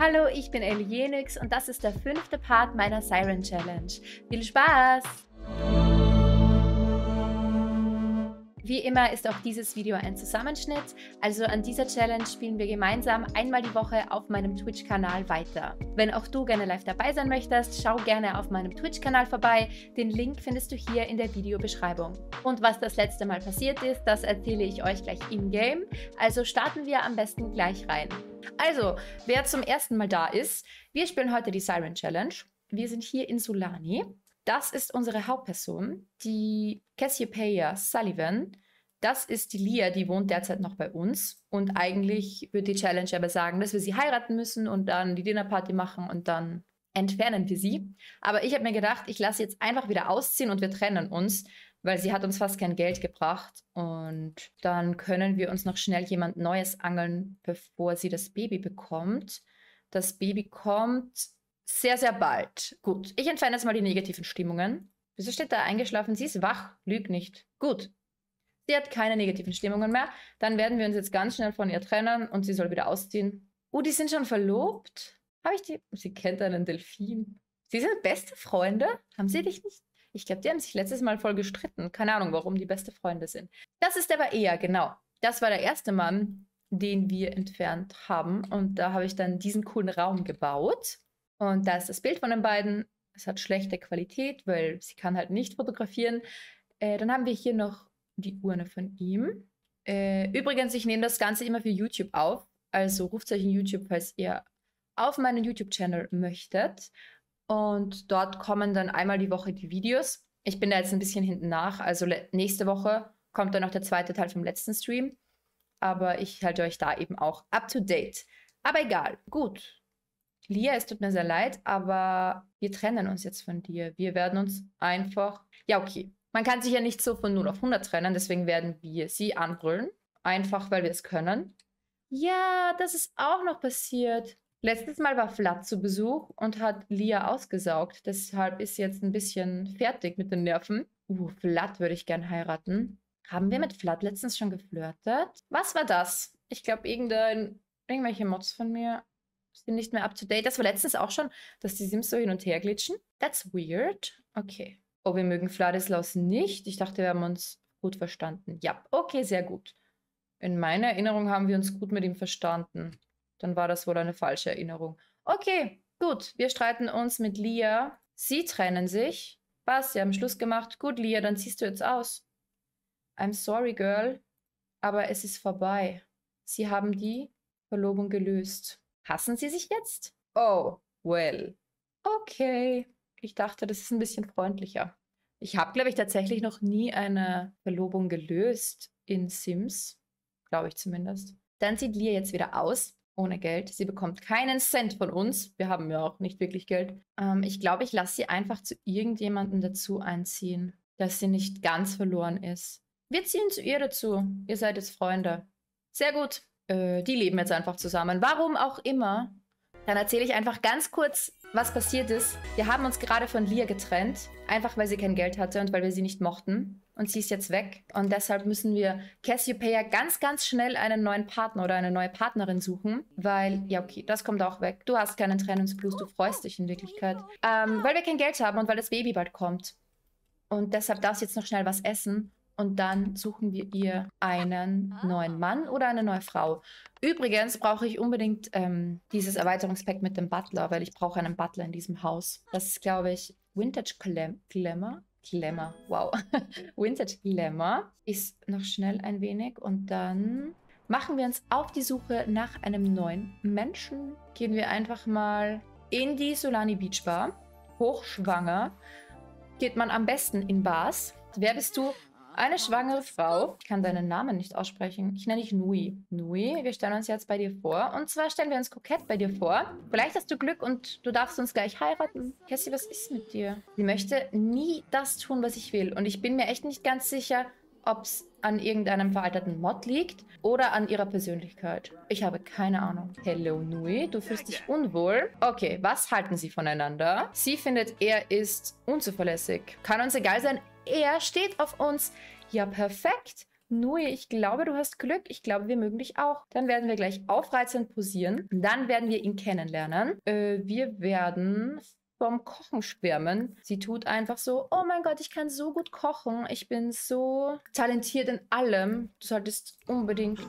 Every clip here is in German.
Hallo, ich bin elienyx und das ist der 5. Part meiner Siren Challenge. Viel Spaß! Wie immer ist auch dieses Video ein Zusammenschnitt, also an dieser Challenge spielen wir gemeinsam einmal die Woche auf meinem Twitch-Kanal weiter. Wenn auch du gerne live dabei sein möchtest, schau gerne auf meinem Twitch-Kanal vorbei, den Link findest du hier in der Videobeschreibung. Und was das letzte Mal passiert ist, das erzähle ich euch gleich in-game, also starten wir am besten gleich rein. Also, wer zum ersten Mal da ist, wir spielen heute die Siren Challenge. Wir sind hier in Sulani. Das ist unsere Hauptperson, die Cassiopeia Sullivan. Das ist die Lia, die wohnt derzeit noch bei uns. Und eigentlich wird die Challenge aber sagen, dass wir sie heiraten müssen und dann die Dinnerparty machen und dann entfernen wir sie. Aber ich habe mir gedacht, ich lasse jetzt einfach wieder ausziehen und wir trennen uns, weil sie hat uns fast kein Geld gebracht. Und dann können wir uns noch schnell jemand Neues angeln, bevor sie das Baby bekommt. Das Baby kommt sehr, sehr bald. Gut, ich entferne jetzt mal die negativen Stimmungen. Wieso steht da eingeschlafen? Sie ist wach, lügt nicht. Gut, sie hat keine negativen Stimmungen mehr. Dann werden wir uns jetzt ganz schnell von ihr trennen und sie soll wieder ausziehen. Oh, die sind schon verlobt? Habe ich die? Sie kennt einen Delfin. Sie sind beste Freunde? Haben sie dich nicht? Ich glaube, die haben sich letztes Mal voll gestritten. Keine Ahnung, warum die beste Freunde sind. Das ist aber eher, genau. Das war der erste Mann, den wir entfernt haben. Und da habe ich dann diesen coolen Raum gebaut. Und da ist das Bild von den beiden. Es hat schlechte Qualität, weil sie kann halt nicht fotografieren. Dann haben wir hier noch die Urne von ihm. Übrigens, ich nehme das Ganze immer für YouTube auf. Also Rufzeichen YouTube, falls ihr auf meinen YouTube-Channel möchtet. Und dort kommen dann einmal die Woche die Videos. Ich bin da jetzt ein bisschen hinten nach. Also nächste Woche kommt dann noch der zweite Teil vom letzten Stream. Aber ich halte euch da eben auch up to date. Aber egal, gut. Lia, es tut mir sehr leid, aber wir trennen uns jetzt von dir. Wir werden uns einfach... Ja, okay. Man kann sich ja nicht so von 0 auf 100 trennen, deswegen werden wir sie anbrüllen. Einfach, weil wir es können. Ja, das ist auch noch passiert. Letztes Mal war Vlad zu Besuch und hat Lia ausgesaugt. Deshalb ist sie jetzt ein bisschen fertig mit den Nerven. Vlad würde ich gern heiraten. Haben wir mit Vlad letztens schon geflirtet? Was war das? Ich glaube, irgendwelche Mods von mir... Bin nicht mehr up to date. Das war letztens auch schon, dass die Sims so hin und her glitschen. That's weird. Okay. Oh, wir mögen Vladislaus nicht. Ich dachte, wir haben uns gut verstanden. Ja, okay, sehr gut. In meiner Erinnerung haben wir uns gut mit ihm verstanden. Dann war das wohl eine falsche Erinnerung. Okay, gut. Wir streiten uns mit Lia. Sie trennen sich. Was? Sie haben Schluss gemacht. Gut, Lia, dann ziehst du jetzt aus. I'm sorry, girl. Aber es ist vorbei. Sie haben die Verlobung gelöst. Hassen sie sich jetzt? Oh, well. Okay. Ich dachte, das ist ein bisschen freundlicher. Ich habe, glaube ich, tatsächlich noch nie eine Verlobung gelöst in Sims. Glaube ich zumindest. Dann sieht Lia jetzt wieder aus. Ohne Geld. Sie bekommt keinen Cent von uns. Wir haben ja auch nicht wirklich Geld. Ich glaube, ich lasse sie einfach zu irgendjemandem dazu einziehen, dass sie nicht ganz verloren ist. Wir ziehen zu ihr dazu. Ihr seid jetzt Freunde. Sehr gut. Die leben jetzt einfach zusammen. Warum auch immer. Dann erzähle ich einfach ganz kurz, was passiert ist. Wir haben uns gerade von Lia getrennt. Einfach, weil sie kein Geld hatte und weil wir sie nicht mochten. Und sie ist jetzt weg. Und deshalb müssen wir Cassiopeia ganz, ganz schnell einen neuen Partner oder eine neue Partnerin suchen. Weil, ja okay, das kommt auch weg. Du hast keinen Trennungsblues, du freust dich in Wirklichkeit. Weil wir kein Geld haben und weil das Baby bald kommt. Und deshalb darfst du jetzt noch schnell was essen. Und dann suchen wir ihr einen neuen Mann oder eine neue Frau. Übrigens brauche ich unbedingt dieses Erweiterungspack mit dem Butler, weil ich brauche einen Butler in diesem Haus. Das ist, glaube ich, Vintage Glamour. Glamour, wow. Vintage Glamour. Ist noch schnell ein wenig. Und dann machen wir uns auf die Suche nach einem neuen Menschen. Gehen wir einfach mal in die Sulani Beach Bar. Hochschwanger. Geht man am besten in Bars. Wer bist du? Eine schwangere Frau. Ich kann deinen Namen nicht aussprechen. Ich nenne dich Nui. Nui, wir stellen uns jetzt bei dir vor. Und zwar stellen wir uns kokett bei dir vor. Vielleicht hast du Glück und du darfst uns gleich heiraten. Cassie, was ist mit dir? Sie möchte nie das tun, was ich will. Und ich bin mir echt nicht ganz sicher, ob es an irgendeinem veralteten Mod liegt oder an ihrer Persönlichkeit. Ich habe keine Ahnung. Hello, Nui. Du fühlst dich unwohl. Okay, was halten sie voneinander? Sie findet, er ist unzuverlässig. Kann uns egal sein. Er steht auf uns. Ja, perfekt. Nui, ich glaube, du hast Glück. Ich glaube, wir mögen dich auch. Dann werden wir gleich aufreizend posieren. Dann werden wir ihn kennenlernen. Wir werden vom Kochen schwärmen. Sie tut einfach so, oh mein Gott, ich kann so gut kochen. Ich bin so talentiert in allem. Du solltest unbedingt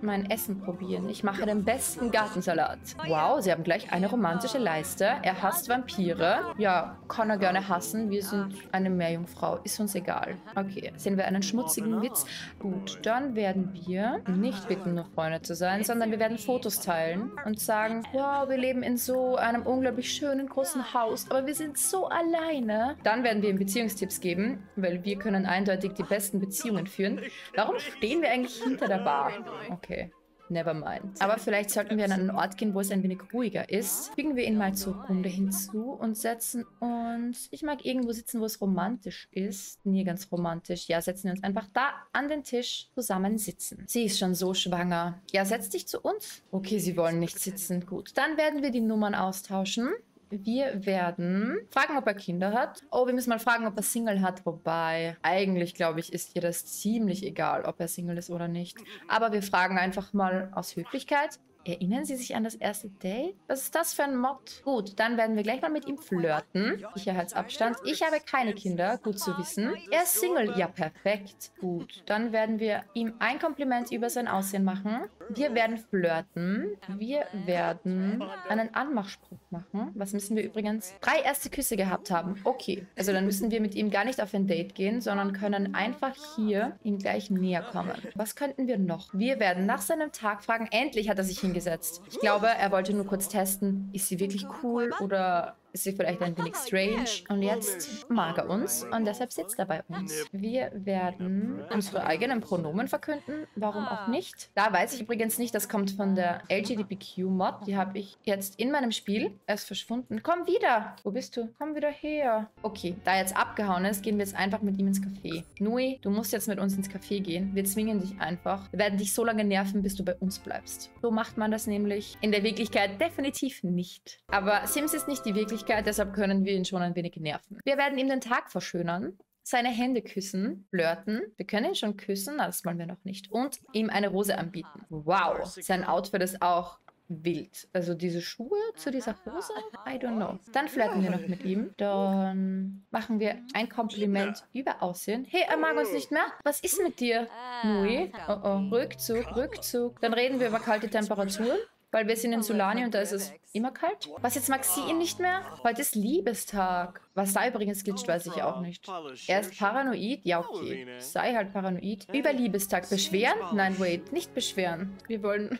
mein Essen probieren. Ich mache den besten Gartensalat. Wow, sie haben gleich eine romantische Leiste. Er hasst Vampire. Ja, kann er gerne hassen. Wir sind eine Meerjungfrau. Ist uns egal. Okay, sehen wir einen schmutzigen Witz. Gut, dann werden wir nicht bitten, nur Freunde zu sein, sondern wir werden Fotos teilen und sagen, wow, wir leben in so einem unglaublich schönen, großen Haus. Aber wir sind so alleine. Dann werden wir ihm Beziehungstipps geben, weil wir können eindeutig die besten Beziehungen führen. Warum stehen wir eigentlich hinter der Bar? Okay, never mind. Aber vielleicht sollten wir an einen Ort gehen, wo es ein wenig ruhiger ist. Fügen wir ihn mal zur Runde hinzu und setzen uns... Ich mag irgendwo sitzen, wo es romantisch ist. Nee, ganz romantisch. Ja, setzen wir uns einfach da an den Tisch zusammen sitzen. Sie ist schon so schwanger. Ja, setz dich zu uns. Okay, sie wollen nicht sitzen. Gut, dann werden wir die Nummern austauschen. Wir werden fragen, ob er Kinder hat. Oh, wir müssen mal fragen, ob er Single hat. Wobei, eigentlich, glaube ich, ist ihr das ziemlich egal, ob er Single ist oder nicht. Aber wir fragen einfach mal aus Höflichkeit. Erinnern Sie sich an das erste Date? Was ist das für ein Mod? Gut, dann werden wir gleich mal mit ihm flirten. Sicherheitsabstand. Ich habe keine Kinder, gut zu wissen. Er ist Single. Ja, perfekt. Gut, dann werden wir ihm ein Kompliment über sein Aussehen machen. Wir werden flirten. Wir werden einen Anmachspruch machen. Was müssen wir übrigens? 3 erste Küsse gehabt haben. Okay, also dann müssen wir mit ihm gar nicht auf ein Date gehen, sondern können einfach hier ihm gleich näher kommen. Was könnten wir noch? Wir werden nach seinem Tag fragen. Endlich hat er sich hingesetzt. Ich glaube, er wollte nur kurz testen, ist sie wirklich cool oder ist sie vielleicht ein wenig strange? Und jetzt mag er uns und deshalb sitzt er bei uns. Wir werden unsere eigenen Pronomen verkünden. Warum auch nicht? Da weiß ich übrigens nicht, das kommt von der LGBTQ-Mod. Die habe ich jetzt in meinem Spiel. Er ist verschwunden. Komm wieder! Wo bist du? Komm wieder her! Okay, da er jetzt abgehauen ist, gehen wir jetzt einfach mit ihm ins Café. Nui, du musst jetzt mit uns ins Café gehen. Wir zwingen dich einfach. Wir werden dich so lange nerven, bis du bei uns bleibst. So macht man das nämlich. In der Wirklichkeit definitiv nicht. Aber Sims ist nicht die Wirklichkeit. Deshalb können wir ihn schon ein wenig nerven. Wir werden ihm den Tag verschönern, seine Hände küssen, flirten. Wir können ihn schon küssen, das wollen wir noch nicht. Und ihm eine Rose anbieten. Wow, sein Outfit ist auch wild. Also diese Schuhe zu dieser Hose? I don't know. Dann flirten wir noch mit ihm. Dann machen wir ein Kompliment über Aussehen. Hey, er mag uns nicht mehr. Was ist mit dir? Nui? Oh oh, Rückzug, Rückzug. Dann reden wir über kalte Temperaturen. Weil wir sind in Sulani und da ist es immer kalt. Was, jetzt mag sie ihn nicht mehr? Heute ist Liebestag. Was da übrigens glitscht, weiß ich auch nicht. Er ist paranoid? Ja, okay. Sei halt paranoid. Über Liebestag beschweren? Nein, wait, nicht beschweren. Wir wollen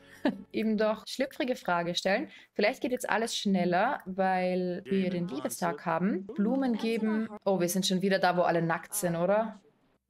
eben doch schlüpfrige Frage stellen. Vielleicht geht jetzt alles schneller, weil wir den Liebestag haben. Blumen geben. Oh, wir sind schon wieder da, wo alle nackt sind, oder?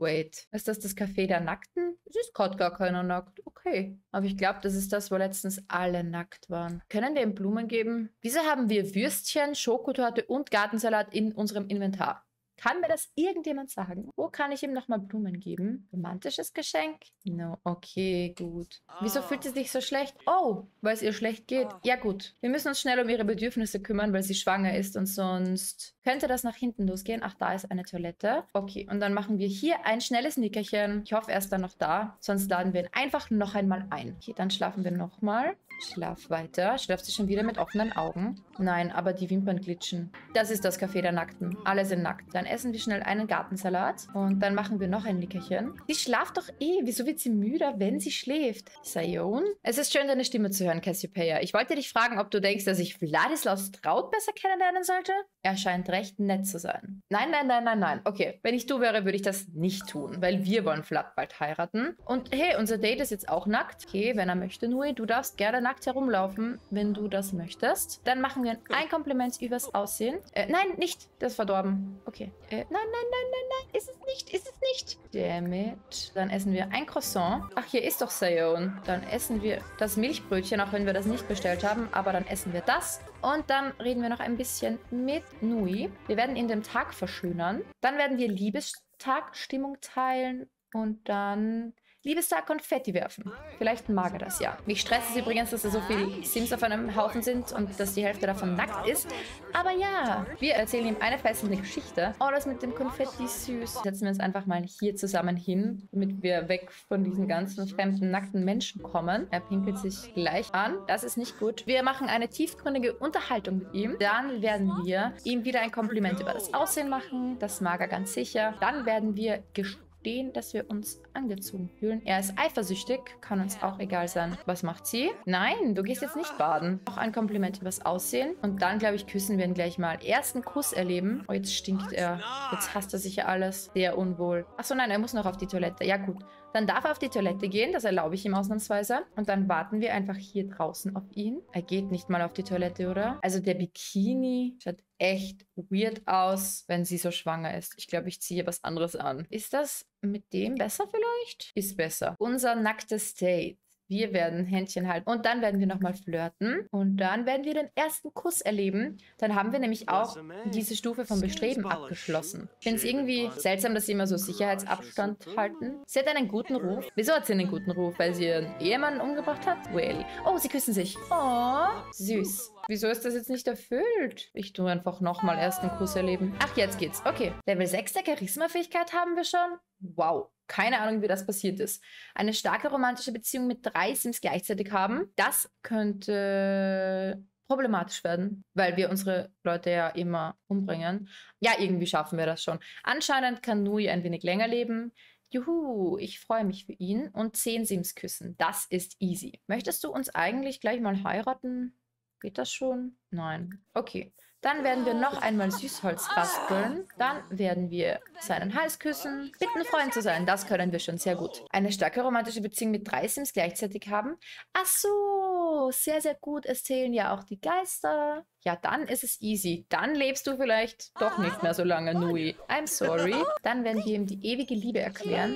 Wait, ist das das Café der Nackten? Es ist gerade gar keiner nackt. Okay. Aber ich glaube, das ist das, wo letztens alle nackt waren. Können wir ihm Blumen geben? Wieso haben wir Würstchen, Schokotorte und Gartensalat in unserem Inventar? Kann mir das irgendjemand sagen? Wo kann ich ihm nochmal Blumen geben? Romantisches Geschenk? No. Okay, gut. Wieso fühlt sie sich so schlecht? Oh, weil es ihr schlecht geht. Ja gut. Wir müssen uns schnell um ihre Bedürfnisse kümmern, weil sie schwanger ist und sonst könnte das nach hinten losgehen. Ach, da ist eine Toilette. Okay, und dann machen wir hier ein schnelles Nickerchen. Ich hoffe, er ist dann noch da. Sonst laden wir ihn einfach noch einmal ein. Okay, dann schlafen wir nochmal. Schlaf weiter. Schlaft sie schon wieder mit offenen Augen? Nein, aber die Wimpern glitschen. Das ist das Café der Nackten. Alle sind nackt. Dann essen wir schnell einen Gartensalat. Und dann machen wir noch ein Nickerchen. Sie schlaft doch eh. Wieso wird sie müder, wenn sie schläft? Sayon? Es ist schön, deine Stimme zu hören, Cassiopeia. Ich wollte dich fragen, ob du denkst, dass ich Vladislaus Straud besser kennenlernen sollte? Er scheint recht nett zu sein. Nein, nein, nein, nein, nein. Okay, wenn ich du wäre, würde ich das nicht tun. Weil wir wollen Vlad bald heiraten. Und hey, unser Date ist jetzt auch nackt. Okay, wenn er möchte, Nui. Du darfst gerne nackt herumlaufen, wenn du das möchtest. Dann machen wir ein Kompliment übers Aussehen. Nein, nicht. Das ist verdorben. Okay. Nein, nein, nein, nein, nein. Ist es nicht, ist es nicht. Damn it. Dann essen wir ein Croissant. Ach, hier ist doch Sayon. Dann essen wir das Milchbrötchen, auch wenn wir das nicht bestellt haben. Aber dann essen wir das. Und dann reden wir noch ein bisschen mit Nui. Wir werden ihn den Tag verschönern. Dann werden wir Liebestagstimmung teilen. Und dann... Liebestag Konfetti werfen. Vielleicht mag er das, ja. Mich stresst es übrigens, dass da so viele Sims auf einem Haufen sind und dass die Hälfte davon nackt ist. Aber ja, wir erzählen ihm eine fesselnde Geschichte. Oh, das mit dem Konfetti ist süß. Setzen wir uns einfach mal hier zusammen hin, damit wir weg von diesen ganzen fremden, nackten Menschen kommen. Er pinkelt sich gleich an. Das ist nicht gut. Wir machen eine tiefgründige Unterhaltung mit ihm. Dann werden wir ihm wieder ein Kompliment über das Aussehen machen. Das mag er ganz sicher. Dann werden wir gestehen, dass wir uns angezogen fühlen. Er ist eifersüchtig, kann uns auch egal sein. Was macht sie? Nein, du gehst jetzt nicht baden. Auch ein Kompliment übers Aussehen. Und dann, glaube ich, küssen wir ihn gleich mal. Ersten Kuss erleben. Oh, jetzt stinkt er. Jetzt hasst er sicher alles. Sehr unwohl. Achso, nein, er muss noch auf die Toilette. Ja, gut. Dann darf er auf die Toilette gehen, das erlaube ich ihm ausnahmsweise. Und dann warten wir einfach hier draußen auf ihn. Er geht nicht mal auf die Toilette, oder? Also der Bikini schaut echt weird aus, wenn sie so schwanger ist. Ich glaube, ich ziehe was anderes an. Ist das mit dem besser vielleicht? Ist besser. Unser nacktes Date. Wir werden Händchen halten und dann werden wir nochmal flirten und dann werden wir den ersten Kuss erleben. Dann haben wir nämlich auch diese Stufe von Bestreben abgeschlossen. Ich finde es irgendwie seltsam, dass sie immer so Sicherheitsabstand halten. Sie hat einen guten Ruf. Wieso hat sie einen guten Ruf? Weil sie ihren Ehemann umgebracht hat? Well. Oh, sie küssen sich. Oh, süß. Wieso ist das jetzt nicht erfüllt? Ich tue einfach nochmal ersten Kuss erleben. Ach, jetzt geht's. Okay. Level 6 der Charisma-Fähigkeit haben wir schon. Wow. Keine Ahnung, wie das passiert ist. Eine starke romantische Beziehung mit 3 Sims gleichzeitig haben, das könnte problematisch werden, weil wir unsere Leute ja immer umbringen. Ja, irgendwie schaffen wir das schon. Anscheinend kann Nui ein wenig länger leben. Juhu, ich freue mich für ihn. Und 10 Sims küssen, das ist easy. Möchtest du uns eigentlich gleich mal heiraten? Geht das schon? Nein. Okay. Dann werden wir noch einmal Süßholz basteln. Dann werden wir seinen Hals küssen. Bitten, Freund zu sein. Das können wir schon sehr gut. Eine starke romantische Beziehung mit 3 Sims gleichzeitig haben. Ach so, sehr, sehr gut. Es zählen ja auch die Geister. Ja, dann ist es easy. Dann lebst du vielleicht doch nicht mehr so lange, Nui. I'm sorry. Dann werden wir ihm die ewige Liebe erklären.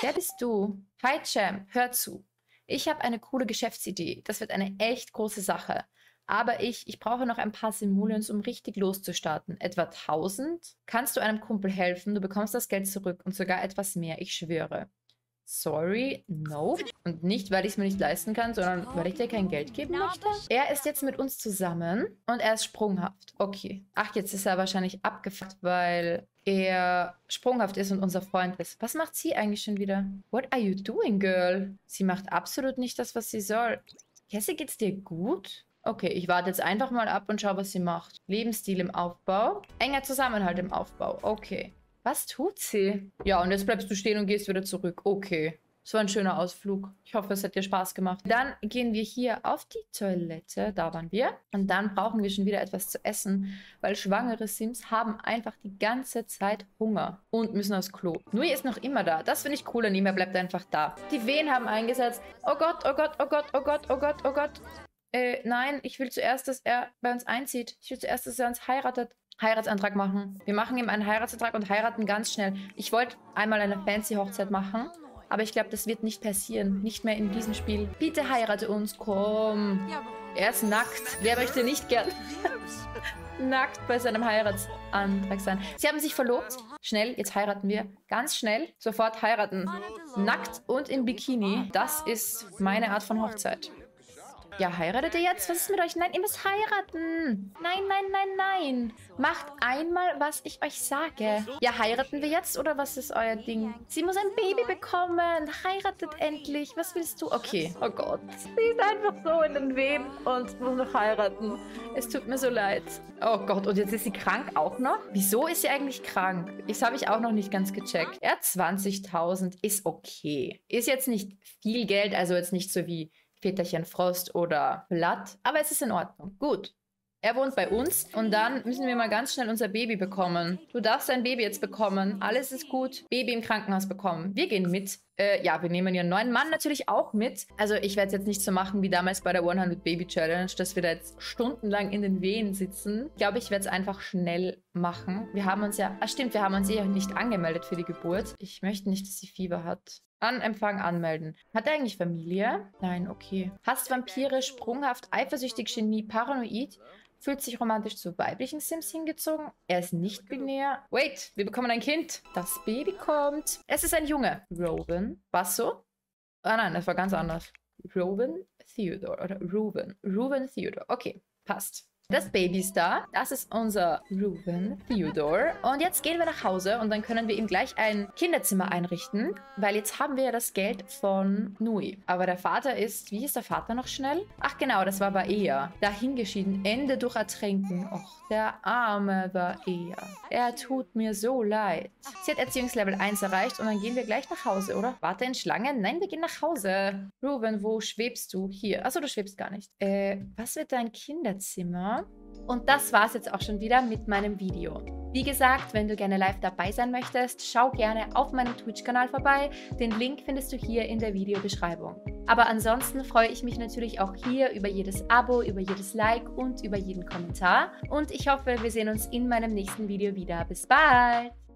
Wer bist du? Hi, Cham. Hör zu. Ich habe eine coole Geschäftsidee. Das wird eine echt große Sache. Aber ich brauche noch ein paar Simoleons, um richtig loszustarten. Etwa 1000? Kannst du einem Kumpel helfen? Du bekommst das Geld zurück und sogar etwas mehr, ich schwöre. Sorry, no. Und nicht, weil ich es mir nicht leisten kann, sondern weil ich dir kein Geld geben möchte. Er ist jetzt mit uns zusammen und er ist sprunghaft. Okay. Ach, jetzt ist er wahrscheinlich abgefuckt, weil er sprunghaft ist und unser Freund ist. Was macht sie eigentlich schon wieder? What are you doing, girl? Sie macht absolut nicht das, was sie soll. Jesse, geht's dir gut? Okay, ich warte jetzt einfach mal ab und schaue, was sie macht. Lebensstil im Aufbau. Enger Zusammenhalt im Aufbau. Okay. Was tut sie? Ja, und jetzt bleibst du stehen und gehst wieder zurück. Okay. So ein schöner Ausflug. Ich hoffe, es hat dir Spaß gemacht. Dann gehen wir hier auf die Toilette. Da waren wir. Und dann brauchen wir schon wieder etwas zu essen, weil schwangere Sims haben einfach die ganze Zeit Hunger und müssen aufs Klo. Nui ist noch immer da. Das finde ich cool an ihm. Er bleibt einfach da. Die Wehen haben eingesetzt. Oh Gott, oh Gott, oh Gott, oh Gott, oh Gott, oh Gott. Nein, ich will zuerst, dass er bei uns einzieht. Ich will zuerst, dass er uns heiratet. Heiratsantrag machen. Wir machen ihm einen Heiratsantrag und heiraten ganz schnell. Ich wollte einmal eine fancy Hochzeit machen, aber ich glaube, das wird nicht passieren. Nicht mehr in diesem Spiel. Bitte heirate uns, komm. Er ist nackt. Wer möchte nicht gern nackt bei seinem Heiratsantrag sein? Sie haben sich verlobt. Schnell, jetzt heiraten wir. Ganz schnell, sofort heiraten. Nackt und im Bikini. Das ist meine Art von Hochzeit. Ja, heiratet ihr jetzt? Was ist mit euch? Nein, ihr müsst heiraten. Nein, nein, nein, nein. Macht einmal, was ich euch sage. Ja, heiraten wir jetzt oder was ist euer Ding? Sie muss ein Baby bekommen. Heiratet endlich. Was willst du? Okay. Oh Gott. Sie ist einfach so in den Wehen und muss noch heiraten. Es tut mir so leid. Oh Gott, und jetzt ist sie krank auch noch? Wieso ist sie eigentlich krank? Das habe ich auch noch nicht ganz gecheckt. Er hat 20.000. Ist okay. Ist jetzt nicht viel Geld, also jetzt nicht so wie Väterchen Frost oder Blatt. Aber es ist in Ordnung. Gut. Er wohnt bei uns und dann müssen wir mal ganz schnell unser Baby bekommen. Du darfst dein Baby jetzt bekommen. Alles ist gut. Baby im Krankenhaus bekommen. Wir gehen mit. Ja, wir nehmen ihren neuen Mann natürlich auch mit. Also ich werde es jetzt nicht so machen wie damals bei der 100 Baby Challenge, dass wir da jetzt stundenlang in den Wehen sitzen. Ich glaube, ich werde es einfach schnell machen. Wir haben uns ja... Ach stimmt, wir haben uns eh nicht angemeldet für die Geburt. Ich möchte nicht, dass sie Fieber hat. An Empfang anmelden. Hat er eigentlich Familie? Nein, okay. Hasst Vampire, sprunghaft, eifersüchtig, Genie, paranoid... Fühlt sich romantisch zu weiblichen Sims hingezogen. Er ist nicht binär. Wait, wir bekommen ein Kind. Das Baby kommt. Es ist ein Junge. Robin. Was so? Ah nein, das war ganz anders. Ruben Theodor oder Ruben. Ruben Theodor. Okay, passt. Das Baby ist da. Das ist unser Ruben Theodor. Und jetzt gehen wir nach Hause und dann können wir ihm gleich ein Kinderzimmer einrichten, weil jetzt haben wir ja das Geld von Nui. Aber der Vater ist... Wie ist der Vater noch schnell? Ach genau, das war Baea. Dahingeschieden. Ende durch Ertrinken. Och, der arme Baea. Er tut mir so leid. Sie hat Erziehungslevel 1 erreicht und dann gehen wir gleich nach Hause, oder? Warte in Schlangen? Nein, wir gehen nach Hause. Ruben, wo schwebst du? Hier. Achso, du schwebst gar nicht. Was wird dein Kinderzimmer? Und das war's jetzt auch schon wieder mit meinem Video. Wie gesagt, wenn du gerne live dabei sein möchtest, schau gerne auf meinem Twitch-Kanal vorbei. Den Link findest du hier in der Videobeschreibung. Aber ansonsten freue ich mich natürlich auch hier über jedes Abo, über jedes Like und über jeden Kommentar. Und ich hoffe, wir sehen uns in meinem nächsten Video wieder. Bis bald!